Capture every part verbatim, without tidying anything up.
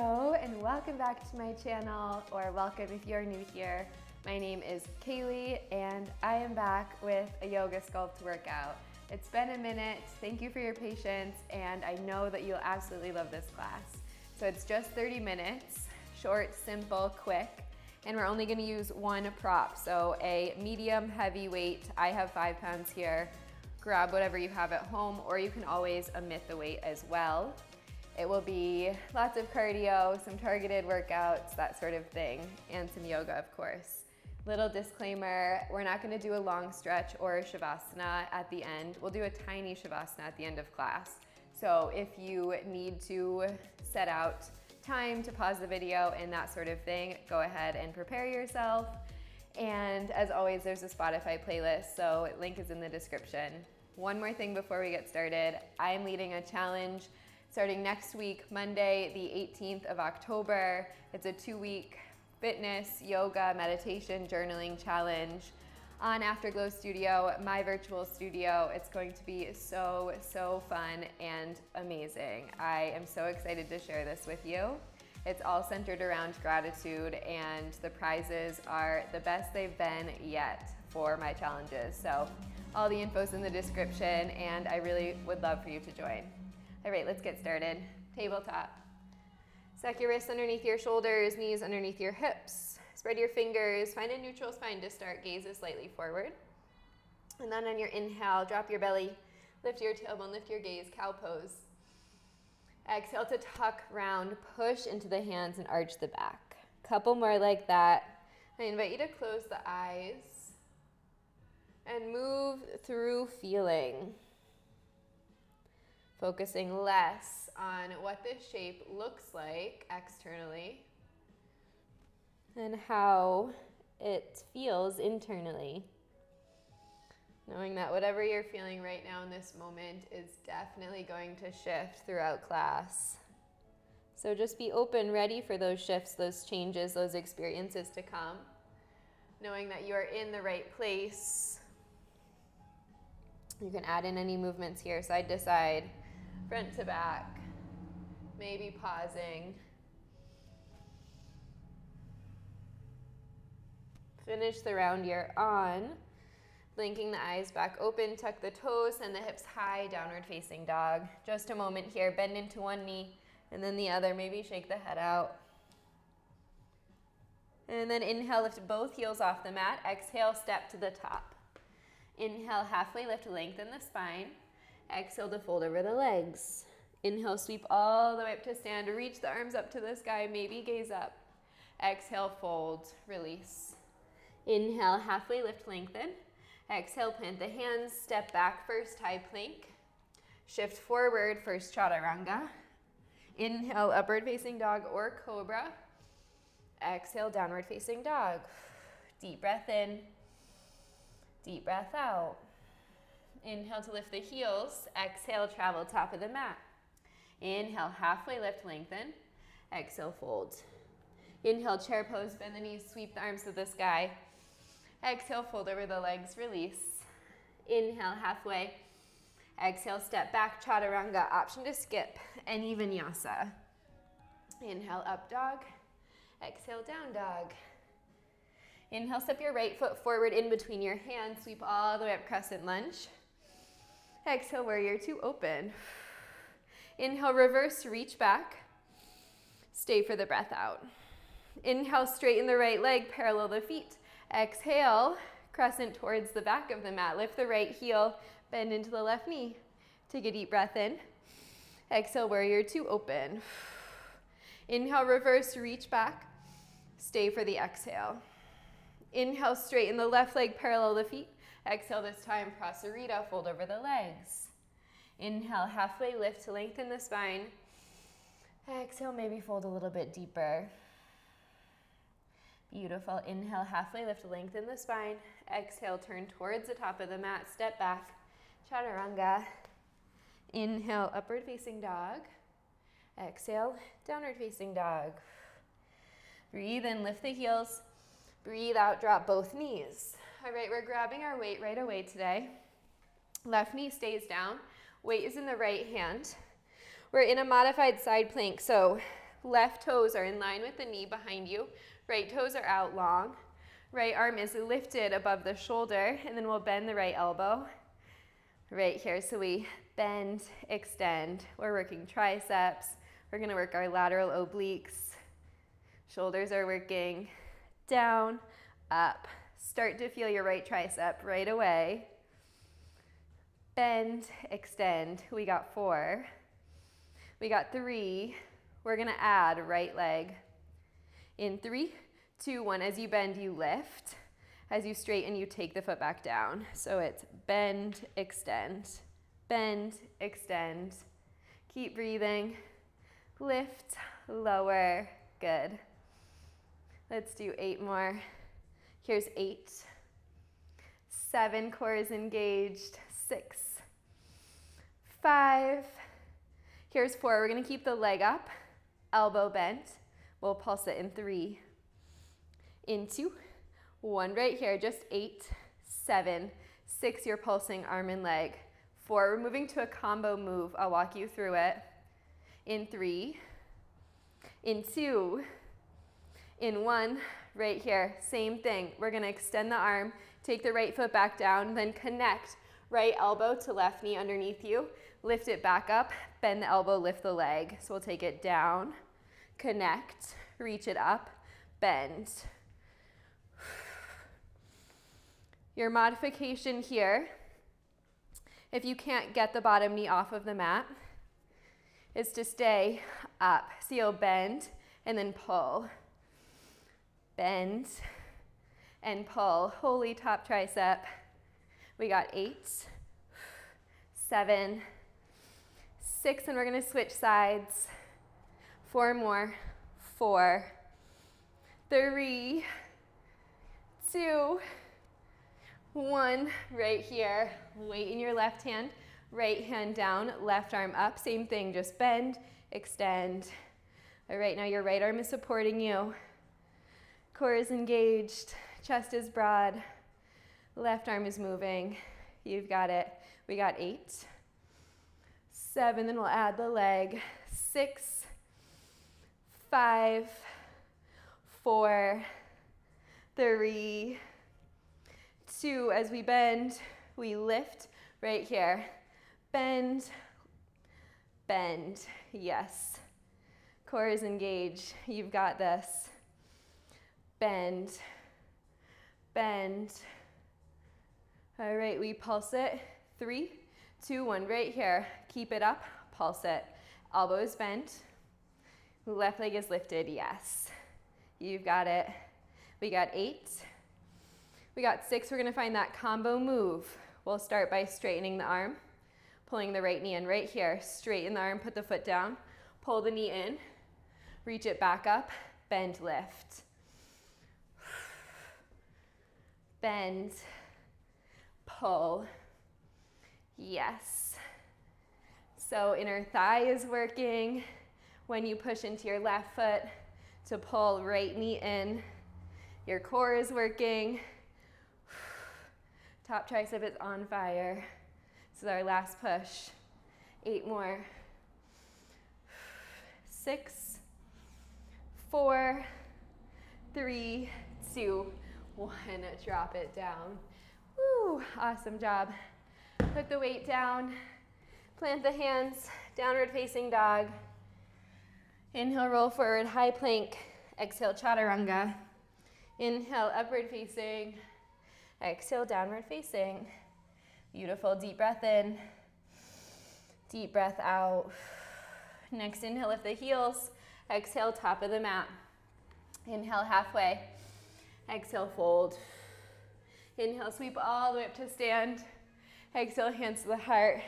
Hello and welcome back to my channel, or welcome if you're new here. My name is Kaylie and I am back with a yoga sculpt workout. It's been a minute, thank you for your patience, and I know that you'll absolutely love this class. So it's just thirty minutes, short, simple, quick, and we're only gonna use one prop. So a medium heavy weight, I have five pounds here. Grab whatever you have at home, or you can always omit the weight as well. It will be lots of cardio, some targeted workouts, that sort of thing, and some yoga, of course. Little disclaimer, we're not gonna do a long stretch or a shavasana at the end. We'll do a tiny shavasana at the end of class. So if you need to set out time to pause the video and that sort of thing, go ahead and prepare yourself. And as always, there's a Spotify playlist, so link is in the description. One more thing before we get started, I'm leading a challenge starting next week, Monday, the eighteenth of October. It's a two-week fitness, yoga, meditation, journaling challenge on Afterglow Studio, my virtual studio. It's going to be so, so fun and amazing. I am so excited to share this with you. It's all centered around gratitude, and the prizes are the best they've been yet for my challenges. So all the info's in the description, and I really would love for you to join. All right, let's get started. Tabletop. Suck your wrists underneath your shoulders, knees underneath your hips. Spread your fingers, find a neutral spine to start. Gaze is slightly forward. And then on your inhale, drop your belly, lift your tailbone, lift your gaze, cow pose. Exhale to tuck round, push into the hands and arch the back. Couple more like that. I invite you to close the eyes and move through feeling. Focusing less on what this shape looks like externally and how it feels internally. Knowing that whatever you're feeling right now in this moment is definitely going to shift throughout class. So just be open, ready for those shifts, those changes, those experiences to come. Knowing that you are in the right place. You can add in any movements here, side to side, front to back, maybe pausing. Finish the round you're on, blinking the eyes back open, tuck the toes, send the hips high, downward facing dog. Just a moment here, bend into one knee and then the other, maybe shake the head out. And then inhale, lift both heels off the mat, exhale, step to the top. Inhale, halfway lift, lengthen the spine. Exhale to fold over the legs. Inhale, sweep all the way up to stand. Reach the arms up to the sky, maybe gaze up. Exhale, fold, release. Inhale, halfway lift, lengthen. Exhale, plant the hands, step back, first high plank. Shift forward, first chaturanga. Inhale, upward facing dog or cobra. Exhale, downward facing dog. Deep breath in, deep breath out. Inhale to lift the heels. Exhale, travel top of the mat. Inhale, halfway lift, lengthen. Exhale, fold. Inhale, chair pose, bend the knees, sweep the arms to the sky. Exhale, fold over the legs, release. Inhale, halfway. Exhale, step back, chaturanga, option to skip, any vinyasa. Inhale, up dog. Exhale, down dog. Inhale, step your right foot forward in between your hands, sweep all the way up, crescent lunge. Exhale, warrior two, open. Inhale, reverse, reach back. Stay for the breath out. Inhale, straighten the right leg, parallel the feet. Exhale, crescent towards the back of the mat. Lift the right heel, bend into the left knee. Take a deep breath in. Exhale, warrior two, open. Inhale, reverse, reach back. Stay for the exhale. Inhale, straighten the left leg, parallel the feet. Exhale this time, Prasarita, fold over the legs. Inhale, halfway lift to lengthen the spine. Exhale, maybe fold a little bit deeper. Beautiful. Inhale, halfway lift to lengthen the spine. Exhale, turn towards the top of the mat, step back, chaturanga. Inhale, upward facing dog. Exhale, downward facing dog. Breathe in, lift the heels. Breathe out, drop both knees. All right, we're grabbing our weight right away today. Left knee stays down, weight is in the right hand. We're in a modified side plank, so Left toes are in line with the knee behind you. Right toes are out long. Right arm is lifted above the shoulder, and then we'll bend the right elbow right here. So we bend, extend. We're working triceps. We're gonna work our lateral obliques. Shoulders are working down, up. Start to feel your right tricep right away. Bend, extend. We got four. We got three. We're gonna add right leg. In three, two, one. As you bend, you lift. As you straighten, you take the foot back down. So it's bend, extend, bend, extend. Keep breathing. Lift, lower. Good. Let's do eight more. Here's eight. Seven, core is engaged. Six. Five. Here's four. We're gonna keep the leg up, elbow bent. We'll pulse it in three. In two, one right here, just eight, seven, six, you're pulsing arm and leg. Four, we're moving to a combo move. I'll walk you through it. In three, in two, in one, right here, same thing. We're gonna extend the arm, take the right foot back down, then connect right elbow to left knee underneath you. Lift it back up, bend the elbow, lift the leg. So we'll take it down, connect, reach it up, bend. Your modification here, if you can't get the bottom knee off of the mat, is to stay up. So you'll bend and then pull. Bend and pull. Holy top tricep. We got eight, seven, six, and we're gonna switch sides. Four more. Four, three, two, one, right here. Weight in your left hand, right hand down, left arm up. Same thing, just bend, extend. All right, now your right arm is supporting you. Core is engaged, chest is broad, left arm is moving. You've got it. We got eight, seven, then we'll add the leg. Six, five, four, three, two, as we bend, we lift right here. Bend, bend, yes. Core is engaged, you've got this. Bend, bend. All right, we pulse it. Three, two, one, right here. Keep it up, pulse it. Elbow is bent, left leg is lifted, yes. You've got it. We got eight. We got six, we're gonna find that combo move. We'll start by straightening the arm, pulling the right knee in right here. Straighten the arm, put the foot down, pull the knee in, reach it back up, bend, lift. Bend, pull, yes. So inner thigh is working. When you push into your left foot to pull right knee in, your core is working. Top tricep is on fire. This is our last push. Eight more. Six, four, three, two, one. Drop it down. Woo, awesome job. Put the weight down. Plant the hands. Downward facing dog. Inhale, roll forward, high plank. Exhale, chaturanga. Inhale, upward facing. Exhale, downward facing. Beautiful, deep breath in. Deep breath out. Next inhale, lift the heels. Exhale, top of the mat. Inhale, halfway. Exhale, fold. Inhale, sweep all the way up to stand. Exhale, hands to the heart.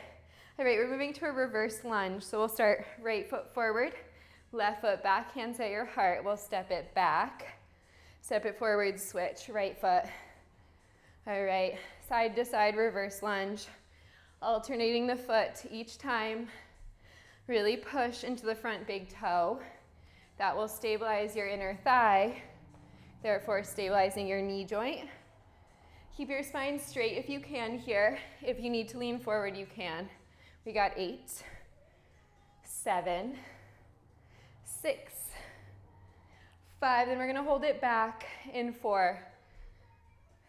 All right, we're moving to a reverse lunge. So we'll start right foot forward, left foot back, hands at your heart. We'll step it back. Step it forward, switch, right foot. All right, side to side reverse lunge. Alternating the foot each time. Really push into the front big toe. That will stabilize your inner thigh, therefore stabilizing your knee joint. Keep your spine straight if you can here. If you need to lean forward, you can. We got eight, seven, six, five, then we're gonna hold it back in four,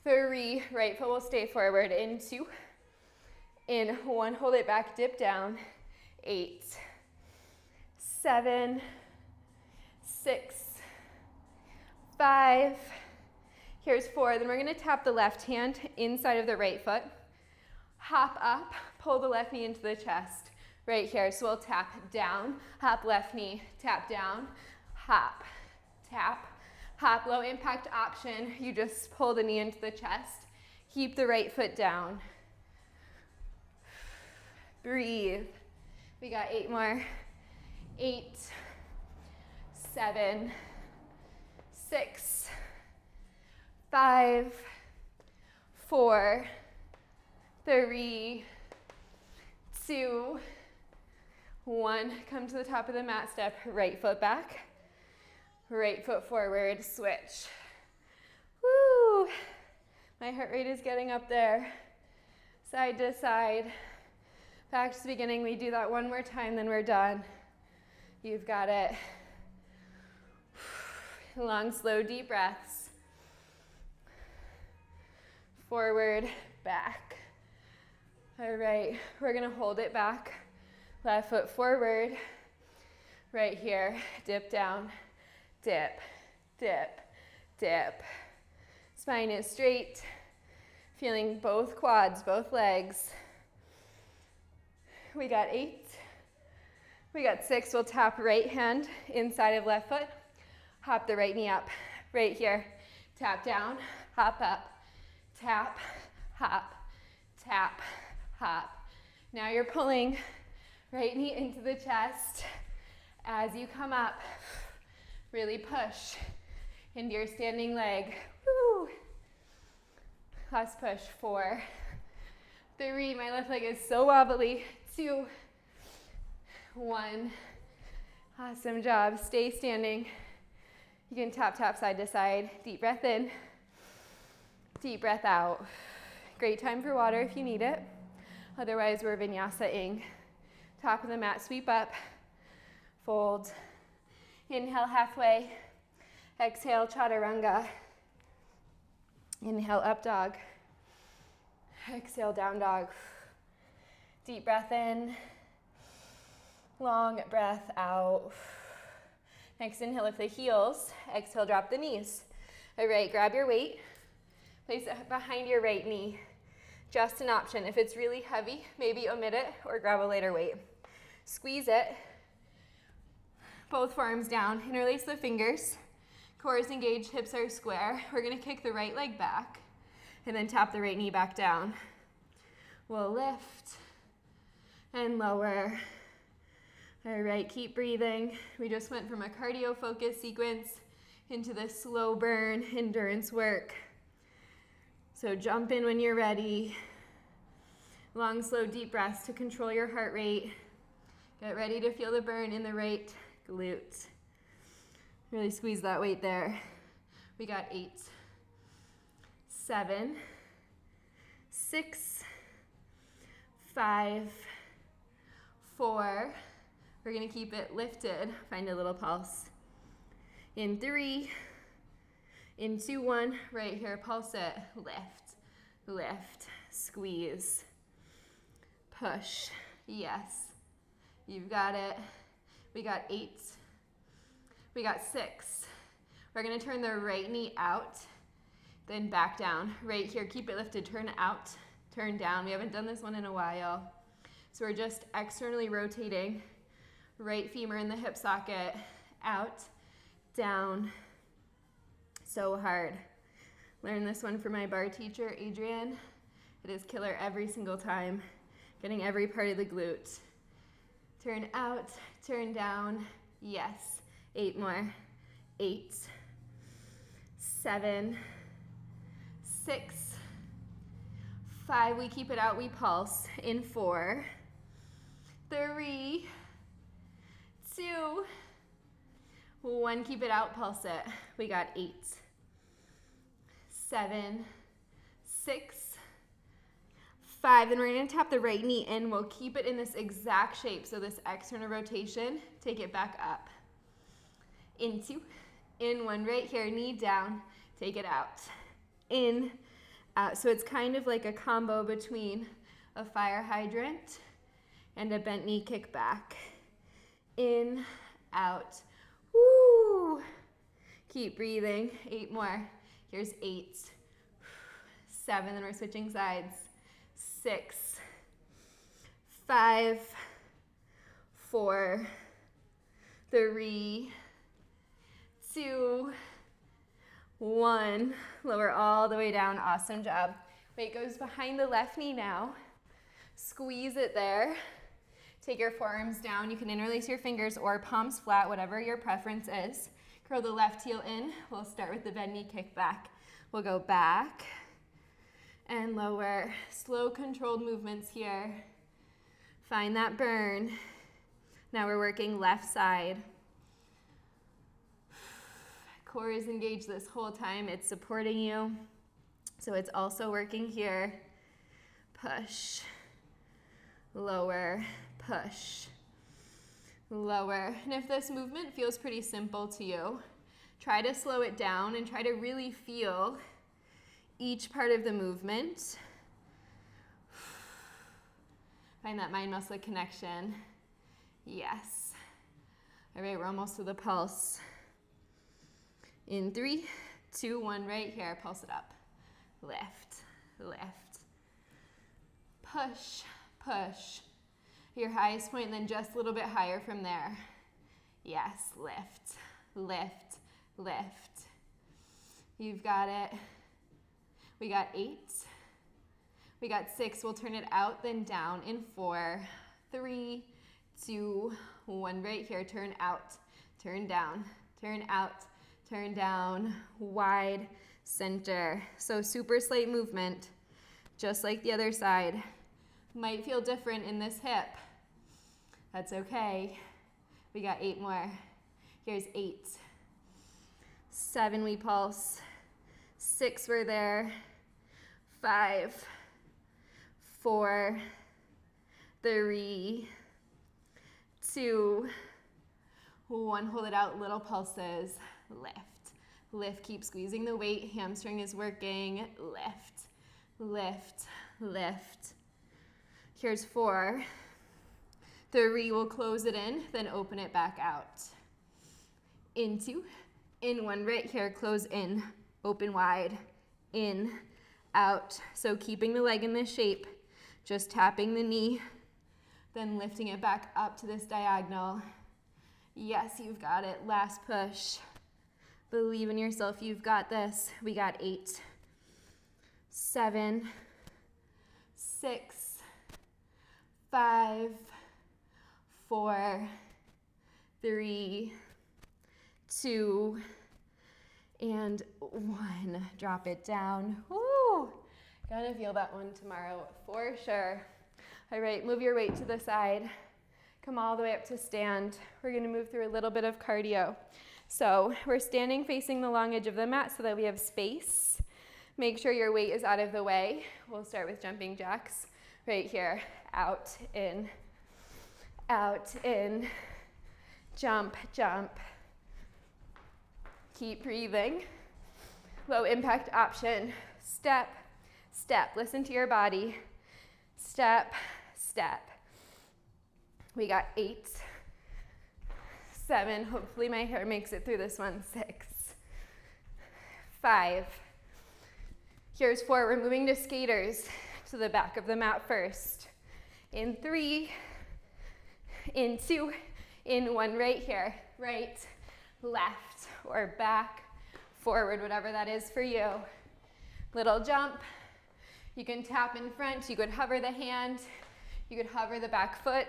three, right foot will stay forward, in two, in one, hold it back, dip down, eight, seven, six, five, here's four, then we're gonna tap the left hand inside of the right foot, hop up, pull the left knee into the chest, right here, so we'll tap down, hop left knee, tap down, hop, tap, hop, low impact option, you just pull the knee into the chest, keep the right foot down, breathe, we got eight more, eight, seven, six, five, four, three, two, one, come to the top of the mat, step right foot back, right foot forward, switch. Woo! My heart rate is getting up there. Side to side. Back to the beginning. We do that one more time, then we're done. You've got it. Long, slow, deep breaths. Forward, back. All right, we're gonna hold it back. Left foot forward, right here, dip down, dip, dip, dip. Spine is straight, feeling both quads, both legs. We got eight, we got six, we'll tap right hand inside of left foot, hop the right knee up, right here, tap down, hop up, tap, hop, tap, hop. Now you're pulling right knee into the chest. As you come up, really push into your standing leg. Woo! Last push, four, three, my left leg is so wobbly, two, one. Awesome job, stay standing. You can tap, tap, side to side. Deep breath in, deep breath out. Great time for water if you need it. Otherwise, we're vinyasa-ing. Top of the mat, sweep up, fold, inhale halfway, exhale chaturanga, inhale up dog, exhale down dog, deep breath in, long breath out, next inhale lift the heels, exhale drop the knees, all right grab your weight, place it behind your right knee. Just an option. If it's really heavy, maybe omit it or grab a lighter weight. Squeeze it. Both forearms down. Interlace the fingers. Core is engaged. Hips are square. We're going to kick the right leg back and then tap the right knee back down. We'll lift and lower. All right, keep breathing. We just went from a cardio-focused sequence into this slow burn endurance work. So jump in when you're ready. Long, slow, deep breaths to control your heart rate. Get ready to feel the burn in the right glute. Really squeeze that weight there. We got eight, seven, six, five, four. We're gonna keep it lifted. Find a little pulse. In three, into one, right here, pulse it, lift, lift, squeeze, push, yes, you've got it. We got eight, we got six. We're gonna turn the right knee out, then back down, right here, keep it lifted, turn out, turn down. We haven't done this one in a while. So we're just externally rotating, right femur in the hip socket, out, down. So hard. Learned this one from my bar teacher, Adrian. It is killer every single time. Getting every part of the glute. Turn out, turn down. Yes. Eight more. Eight, seven, six, five. We keep it out, we pulse. In four, three, two, one, keep it out, pulse it. We got eight, seven, six, five. Then we're gonna tap the right knee in. We'll keep it in this exact shape. So this external rotation, take it back up. into, in one right here, knee down, take it out, in, out. So it's kind of like a combo between a fire hydrant and a bent knee kick back. In, out, woo! Keep breathing, eight more. Here's eight, seven, then we're switching sides. Six, five, four, three, two, one. Lower all the way down, awesome job. Weight goes behind the left knee now. Squeeze it there. Take your forearms down. You can interlace your fingers or palms flat, whatever your preference is. Curl the left heel in. We'll start with the bend knee kick back. We'll go back and lower. Slow, controlled movements here. Find that burn. Now we're working left side. Core is engaged this whole time. It's supporting you. So it's also working here. Push. Lower. Push, lower. And if this movement feels pretty simple to you, try to slow it down and try to really feel each part of the movement. Find that mind-muscle connection. Yes. All right, we're almost to the pulse. In three, two, one, right here, pulse it up. Lift, lift. Push, push. Your highest point, and then just a little bit higher from there. Yes, lift, lift, lift. You've got it. We got eight. We got six. We'll turn it out, then down in four, three, two, one. Right here, turn out, turn down, turn out, turn down, wide, center. So super slight movement, just like the other side. Might feel different in this hip. That's okay. We got eight more. Here's eight. Seven, we pulse. Six, we're there. Five, four, three, two, one. Hold it out, little pulses. Lift, lift, keep squeezing the weight. Hamstring is working. Lift, lift, lift. Here's four. Three, we'll close it in, then open it back out. Into, in one, right here, close in, open wide, in, out. So keeping the leg in this shape, just tapping the knee, then lifting it back up to this diagonal. Yes, you've got it. Last push. Believe in yourself, you've got this. We got eight, seven, six, five, four, three, two, and one. Drop it down. Woo! Gonna feel that one tomorrow for sure. All right, move your weight to the side. Come all the way up to stand. We're gonna move through a little bit of cardio. So we're standing facing the long edge of the mat so that we have space. Make sure your weight is out of the way. We'll start with jumping jacks. Right here, out, in, out, in, jump, jump. Keep breathing. Low impact option, step, step. Listen to your body, step, step. We got eight, seven, hopefully my hair makes it through this one, six, five. Here's four, we're moving to skaters. To the back of the mat first. In three, in two, in one right here. Right, left, or back, forward, whatever that is for you. Little jump. You can tap in front. You could hover the hand. You could hover the back foot.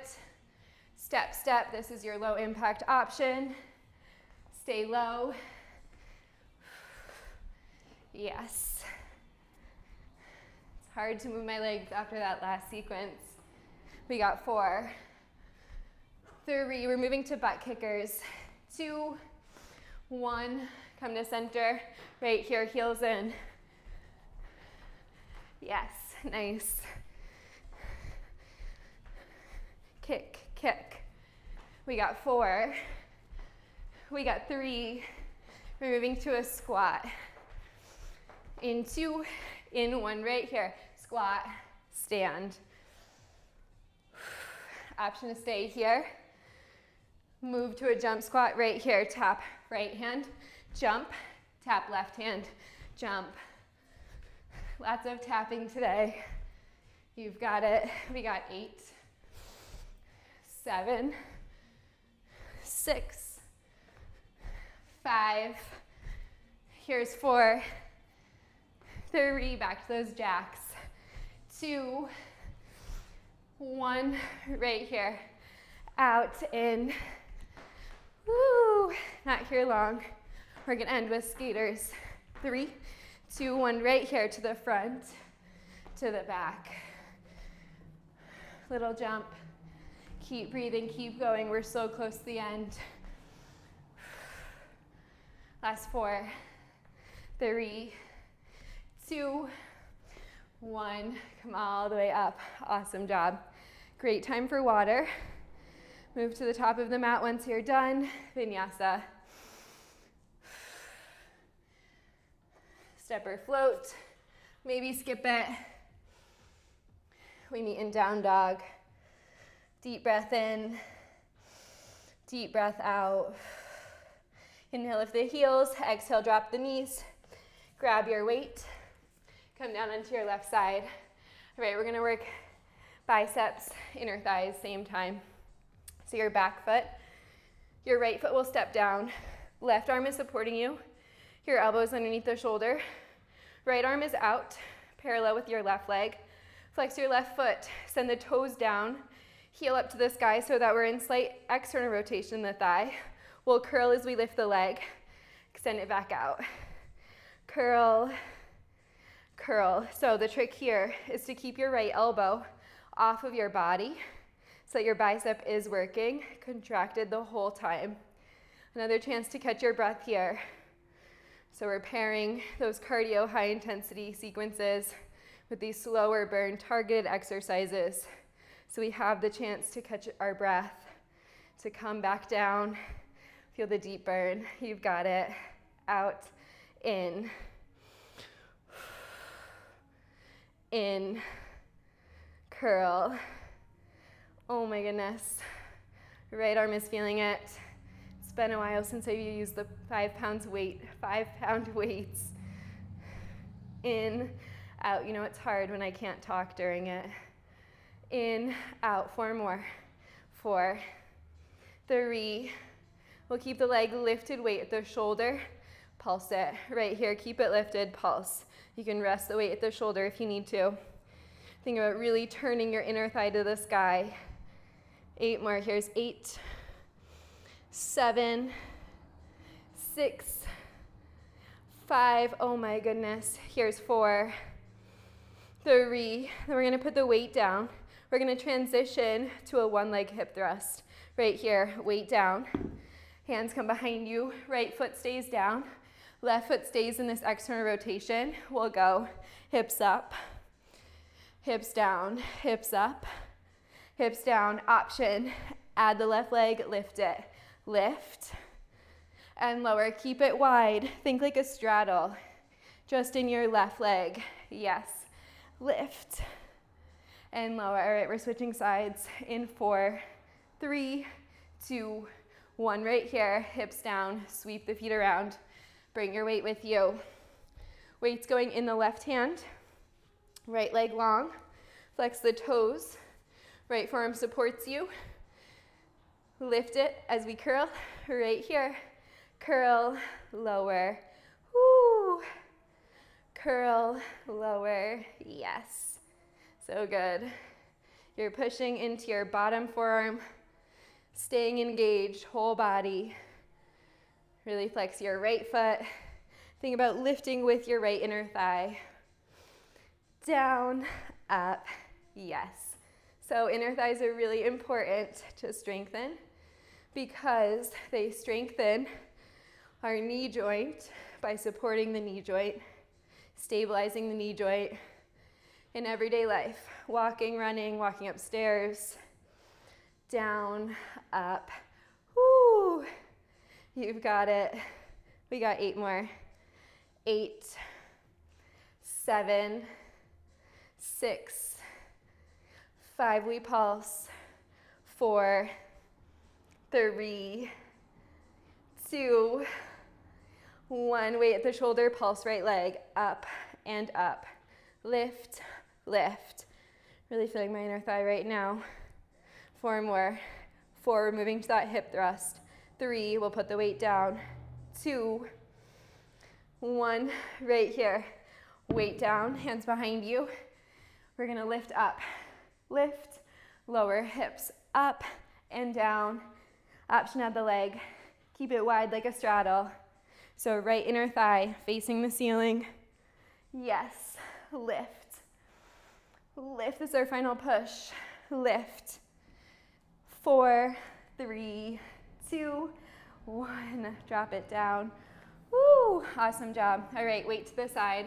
Step, step. This is your low impact option. Stay low. Yes. Hard to move my legs after that last sequence. We got four, three, we're moving to butt kickers. Two, one, come to center. Right here, heels in. Yes, nice. Kick, kick. We got four, We got three. We're moving to a squat. In two, in one right here. Squat, stand. Option to stay here. Move to a jump squat right here. Tap right hand, jump, tap left hand, jump. Lots of tapping today. You've got it. We got eight, seven, six, five. Here's four. Three, back to those jacks. Two, one, right here. Out, in. Woo! Not here long. We're gonna end with skaters. Three, two, one, right here to the front, to the back. Little jump. Keep breathing, keep going. We're so close to the end. Last four, three, two, one. Come all the way up. Awesome job. Great time for water. Move to the top of the mat once you're done. Vinyasa. Step or float. Maybe skip it. We meet in down dog. Deep breath in. Deep breath out. Inhale, lift the heels. Exhale, drop the knees. Grab your weight. Come down onto your left side. All right, we're gonna work biceps, inner thighs, same time. So your back foot, your right foot will step down. Left arm is supporting you. Your elbow is underneath the shoulder. Right arm is out, parallel with your left leg. Flex your left foot, send the toes down, heel up to the sky so that we're in slight external rotation in the thigh. We'll curl as we lift the leg, extend it back out. Curl, curl. So the trick here is to keep your right elbow off of your body, so that your bicep is working, contracted the whole time. Another chance to catch your breath here. So we're pairing those cardio high intensity sequences with these slower burn targeted exercises. So we have the chance to catch our breath, to come back down, feel the deep burn. You've got it. Out, in, in, curl. Oh my goodness, right arm is feeling it. It's been a while since I used the five pounds weight, five pound weights. In, out, you know it's hard when I can't talk during it. In, out, four more. Four, three. We'll keep the leg lifted, weight at the shoulder, pulse it. Right here, keep it lifted, pulse. You can rest the weight at the shoulder if you need to. Think about really turning your inner thigh to the sky. Eight more. Here's eight, seven, six, five. Oh my goodness. Here's four, three. Then we're going to put the weight down. We're going to transition to a one leg hip thrust. Right here, weight down. Hands come behind you. Right foot stays down. Left foot stays in this external rotation. We'll go hips up, hips down, hips up, hips down. Option, add the left leg, lift it. Lift and lower. Keep it wide. Think like a straddle, just in your left leg. Yes. Lift and lower. All right, we're switching sides in four, three, two, one. Right here, hips down. Sweep the feet around. Bring your weight with you. Weight's going in the left hand. Right leg long, flex the toes, right forearm supports you, lift it as we curl, right here, curl, lower, woo, curl, lower, yes, so good. You're pushing into your bottom forearm, staying engaged, whole body, really flex your right foot, think about lifting with your right inner thigh. Down, up, yes. So inner thighs are really important to strengthen because they strengthen our knee joint by supporting the knee joint, stabilizing the knee joint in everyday life. Walking, running, walking upstairs, down, up, whoo. You've got it. We got eight more. Eight, seven, six, five, we pulse, four, three, two, one. Weight at the shoulder, pulse right leg, up and up. Lift, lift. Really feeling my inner thigh right now. Four more. Four, we're moving to that hip thrust. Three, we'll put the weight down. Two, one, right here. Weight down, hands behind you. We're gonna lift up, lift, lower, hips up and down. Option of the leg. Keep it wide like a straddle. So right inner thigh facing the ceiling. Yes, lift. Lift, this is our final push. Lift. Four, three, two, one. Drop it down. Woo, awesome job. All right, weight to the side.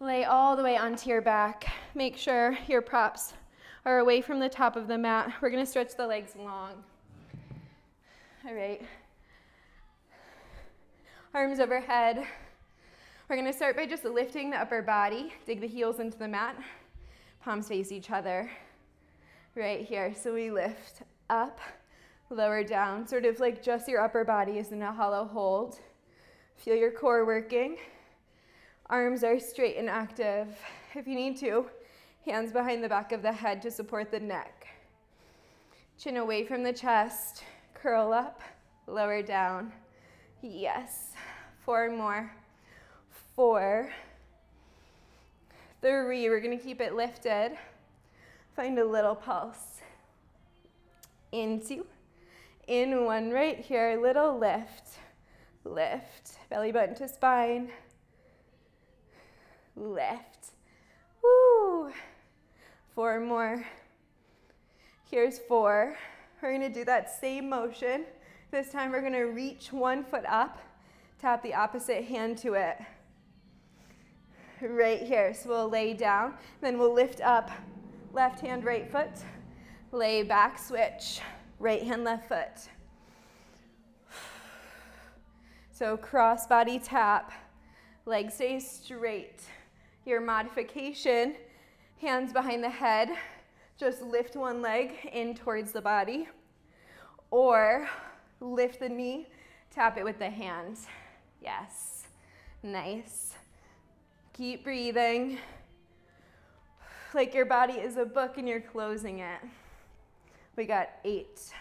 Lay all the way onto your back. Make sure your props are away from the top of the mat. We're gonna stretch the legs long. All right. Arms overhead. We're gonna start by just lifting the upper body, dig the heels into the mat, palms face each other right here. So we lift up, lower down, sort of like just your upper body is in a hollow hold. Feel your core working. Arms are straight and active. If you need to, hands behind the back of the head to support the neck. Chin away from the chest, curl up, lower down. Yes, four more. Four, three, we're gonna keep it lifted. Find a little pulse. Into, in one right here, little lift, lift. Belly button to spine, lift. Woo, four more. Here's four. We're gonna do that same motion. This time we're gonna reach one foot up, tap the opposite hand to it. Right here, so we'll lay down, then we'll lift up, left hand, right foot, lay back, switch, right hand, left foot. So cross body tap, leg stays straight. Your modification, hands behind the head, just lift one leg in towards the body, or lift the knee, tap it with the hand. Yes, nice. Keep breathing like your body is a book and you're closing it. We got eight.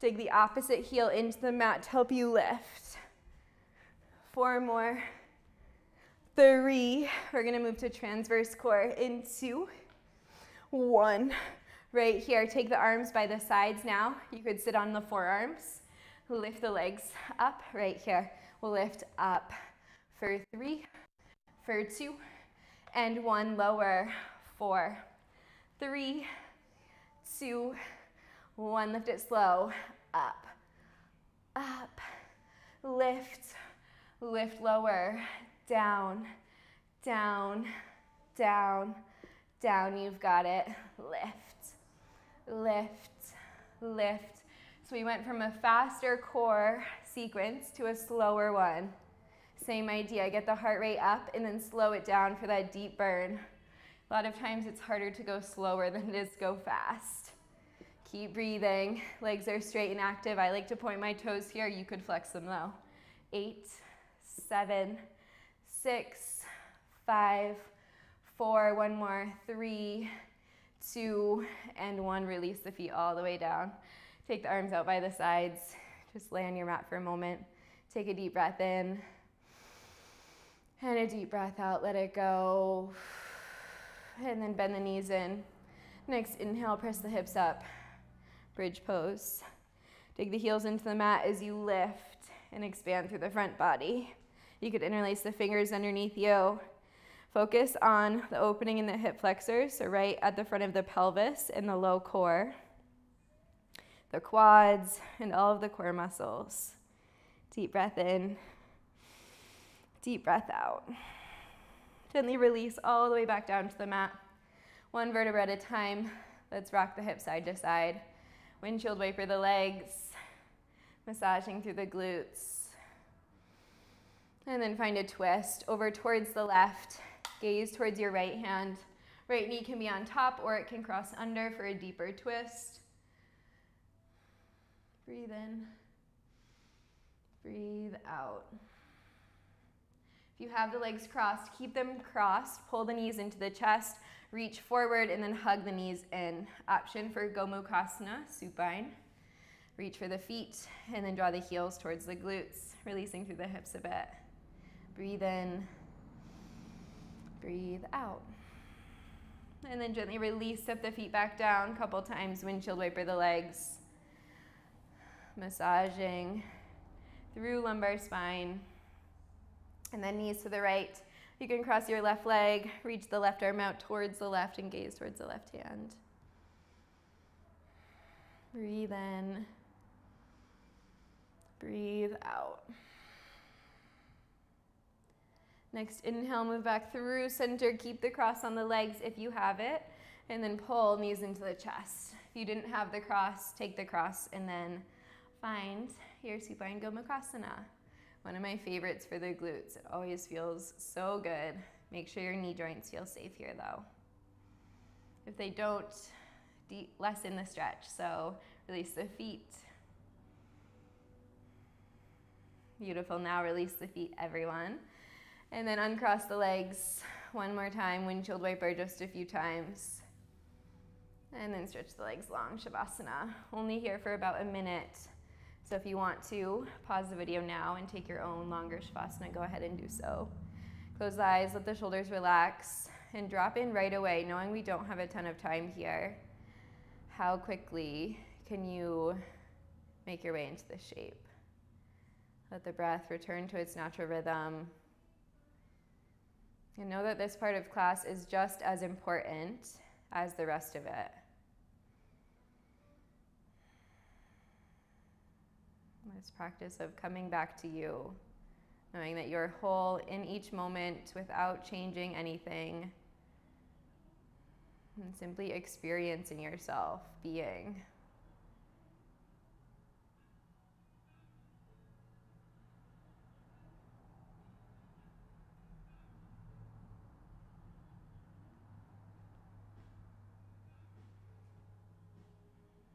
Dig the opposite heel into the mat to help you lift. Four more. Three. We're gonna move to transverse core. Into one. Right here, take the arms by the sides now. You could sit on the forearms. Lift the legs up right here. We'll lift up for three. For two, and one, lower, four, three, two, one, lift it slow, up, up, lift, lift, lower, down, down, down, down, you've got it, lift, lift, lift. So we went from a faster core sequence to a slower one. Same idea, get the heart rate up and then slow it down for that deep burn. A lot of times it's harder to go slower than it is to go fast. Keep breathing, legs are straight and active. I like to point my toes here, you could flex them though. Eight, seven, six, five, four, one more, three, two, and one. Release the feet all the way down. Take the arms out by the sides, just lay on your mat for a moment. Take a deep breath in. And a deep breath out, let it go. And then bend the knees in. Next inhale, press the hips up. Bridge pose. Dig the heels into the mat as you lift and expand through the front body. You could interlace the fingers underneath you. Focus on the opening in the hip flexors, so right at the front of the pelvis and the low core. The quads and all of the core muscles. Deep breath in. Deep breath out. Gently release all the way back down to the mat. One vertebra at a time. Let's rock the hip side to side. Windshield wiper the legs. massaging through the glutes. And then find a twist over towards the left, gaze towards your right hand. Right knee can be on top or it can cross under for a deeper twist. Breathe in, breathe out. If you have the legs crossed, keep them crossed, pull the knees into the chest, reach forward and then hug the knees in. Option for gomukhasana, supine. Reach for the feet and then draw the heels towards the glutes, releasing through the hips a bit. Breathe in, breathe out. And then gently release, step the feet back down a couple times, windshield wiper the legs. Massaging through lumbar spine. And then knees to the right. You can cross your left leg, reach the left arm out towards the left and gaze towards the left hand. Breathe in, breathe out. Next, inhale, move back through center, keep the cross on the legs if you have it, and then pull knees into the chest. If you didn't have the cross, take the cross and then find your supine gomukhasana. One of my favorites for the glutes. It always feels so good. Make sure your knee joints feel safe here though. If they don't, lessen the stretch, so release the feet. Beautiful, now release the feet, everyone. And then uncross the legs one more time, windshield wiper just a few times. And then stretch the legs long, Shavasana. Only here for about a minute. So if you want to, pause the video now and take your own longer Shavasana, go ahead and do so. Close the eyes, let the shoulders relax, and drop in right away, knowing we don't have a ton of time here. How quickly can you make your way into this shape? Let the breath return to its natural rhythm. And know that this part of class is just as important as the rest of it. This practice of coming back to you, knowing that you're whole in each moment without changing anything. And simply experiencing yourself being.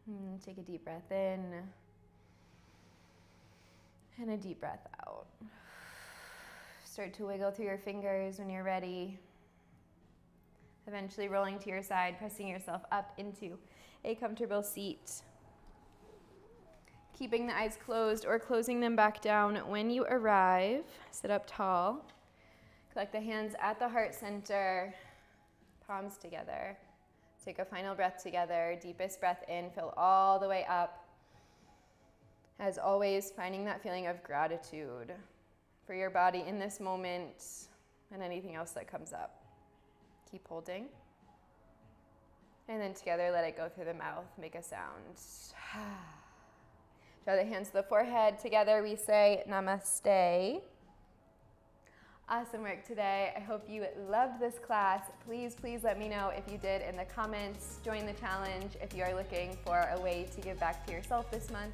And take a deep breath in and a deep breath out. Start to wiggle through your fingers when you're ready. Eventually rolling to your side, pressing yourself up into a comfortable seat. Keeping the eyes closed or closing them back down. When you arrive, sit up tall. Collect the hands at the heart center, palms together. Take a final breath together, deepest breath in, fill all the way up. As always, finding that feeling of gratitude for your body in this moment and anything else that comes up. Keep holding. And then together, let it go through the mouth. Make a sound. Draw the hands to the forehead. Together, we say namaste. Awesome work today. I hope you loved this class. Please, please let me know if you did in the comments. Join the challenge if you are looking for a way to give back to yourself this month.